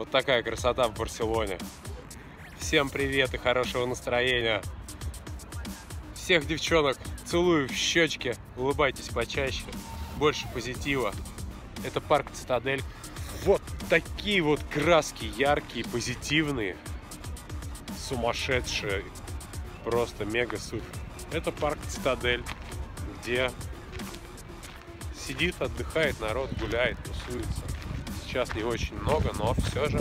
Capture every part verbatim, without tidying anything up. Вот такая красота в Барселоне. Всем привет и хорошего настроения. Всех девчонок целую в щечки. Улыбайтесь почаще. Больше позитива. Это парк Цитадель. Вот такие вот краски яркие, позитивные, сумасшедшие. Просто мега-супер. Это парк Цитадель, где сидит, отдыхает народ, гуляет, тусуется. Сейчас не очень много, но все же.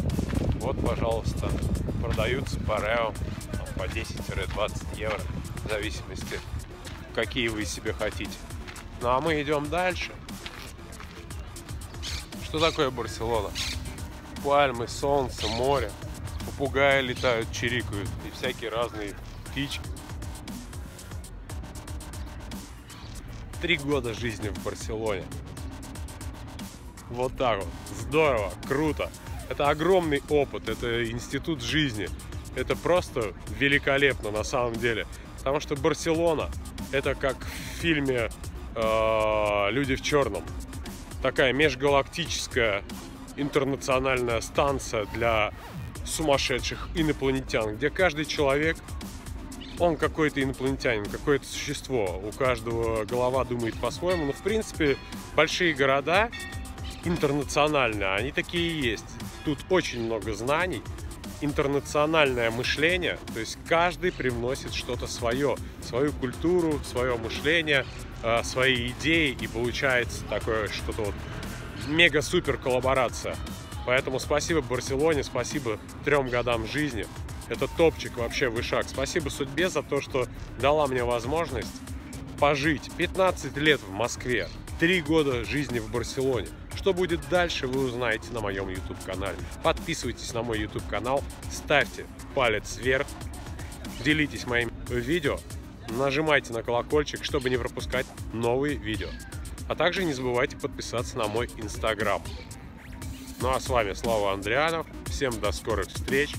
Вот, пожалуйста, продаются парео по десять-двадцать евро, в зависимости, какие вы себе хотите. Ну а мы идем дальше. Что такое Барселона? Пальмы, солнце, море. Попугаи летают, чирикают и всякие разные птички. Три года жизни в Барселоне. Вот так вот. Здорово, круто. Это огромный опыт, это институт жизни. Это просто великолепно на самом деле. Потому что Барселона — это как в фильме э, «Люди в черном». Такая межгалактическая интернациональная станция для сумасшедших инопланетян, где каждый человек, он какой-то инопланетянин, какое-то существо. У каждого голова думает по-своему. Но, в принципе, большие города интернациональные, они такие и есть. Тут очень много знаний, интернациональное мышление, то есть каждый привносит что-то свое, свою культуру, свое мышление, свои идеи, и получается такое что-то вот мега-супер коллаборация. Поэтому спасибо Барселоне, спасибо трем годам жизни. Это топчик, вообще вышаг. Спасибо судьбе за то, что дала мне возможность пожить пятнадцать лет в Москве, три года жизни в Барселоне. Что будет дальше, вы узнаете на моем YouTube-канале. Подписывайтесь на мой YouTube-канал, ставьте палец вверх, делитесь моим видео, нажимайте на колокольчик, чтобы не пропускать новые видео. А также не забывайте подписаться на мой Instagram. Ну а с вами Слава Андрианов. Всем до скорых встреч.